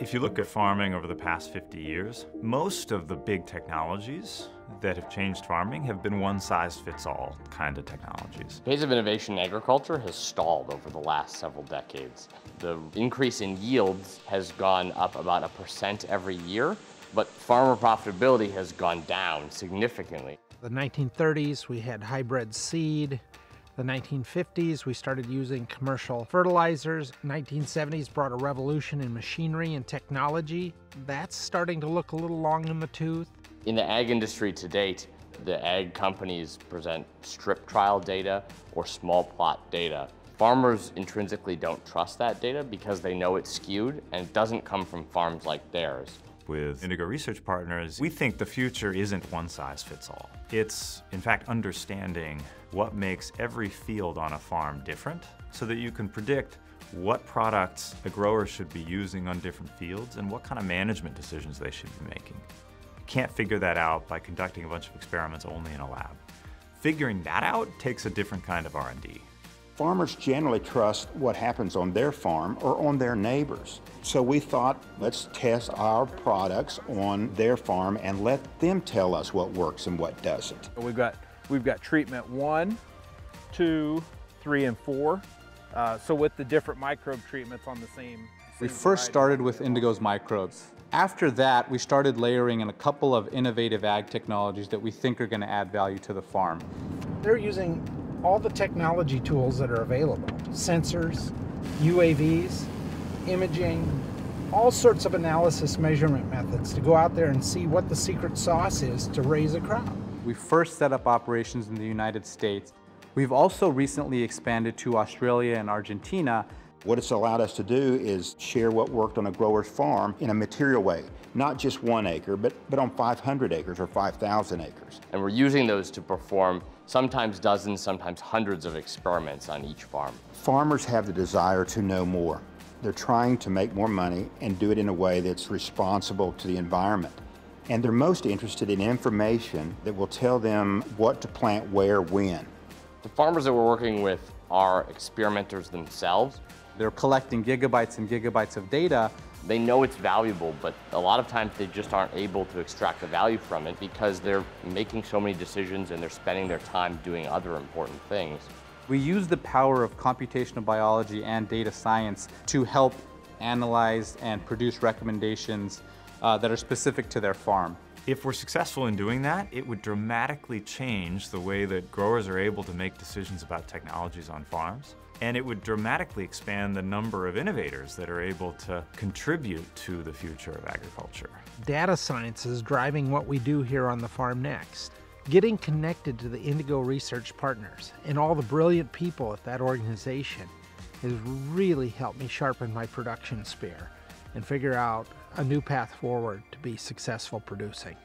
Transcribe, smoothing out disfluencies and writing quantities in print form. If you look at farming over the past 50 years, most of the big technologies that have changed farming have been one-size-fits-all kind of technologies. The pace of innovation in agriculture has stalled over the last several decades. The increase in yields has gone up about 1% every year, but farmer profitability has gone down significantly. The 1930s, we had hybrid seed. The 1950s, we started using commercial fertilizers. 1970s brought a revolution in machinery and technology. That's starting to look a little long in the tooth. In the ag industry to date, the ag companies present strip trial data or small plot data. Farmers intrinsically don't trust that data because they know it's skewed and it doesn't come from farms like theirs. With Indigo Research Partners, we think the future isn't one size fits all. It's, in fact, understanding what makes every field on a farm different so that you can predict what products a grower should be using on different fields and what kind of management decisions they should be making. Can't figure that out by conducting a bunch of experiments only in a lab. Figuring that out takes a different kind of R&D. Farmers generally trust what happens on their farm or on their neighbors. So we thought, let's test our products on their farm and let them tell us what works and what doesn't. We've got treatment 1, 2, 3, and 4. So with the different microbe treatments on the same. We first started with Indigo's microbes. After that, we started layering in a couple of innovative ag technologies that we think are going to add value to the farm. They're using all the technology tools that are available. Sensors, UAVs, imaging, all sorts of analysis measurement methods to go out there and see what the secret sauce is to raise a crop. We first set up operations in the United States. We've also recently expanded to Australia and Argentina. What it's allowed us to do is share what worked on a grower's farm in a material way, not just 1 acre, but on 500 acres or 5,000 acres. And we're using those to perform sometimes dozens, sometimes hundreds of experiments on each farm. Farmers have the desire to know more. They're trying to make more money and do it in a way that's responsible to the environment. And they're most interested in information that will tell them what to plant where, when. The farmers that we're working with are experimenters themselves. They're collecting gigabytes and gigabytes of data. They know it's valuable, but a lot of times they just aren't able to extract the value from it because they're making so many decisions and they're spending their time doing other important things. We use the power of computational biology and data science to help analyze and produce recommendations that are specific to their farm. If we're successful in doing that, it would dramatically change the way that growers are able to make decisions about technologies on farms. And it would dramatically expand the number of innovators that are able to contribute to the future of agriculture. Data science is driving what we do here on The Farm Next. Getting connected to the Indigo Research Partners and all the brilliant people at that organization has really helped me sharpen my production spear and figure out a new path forward to be successful producing.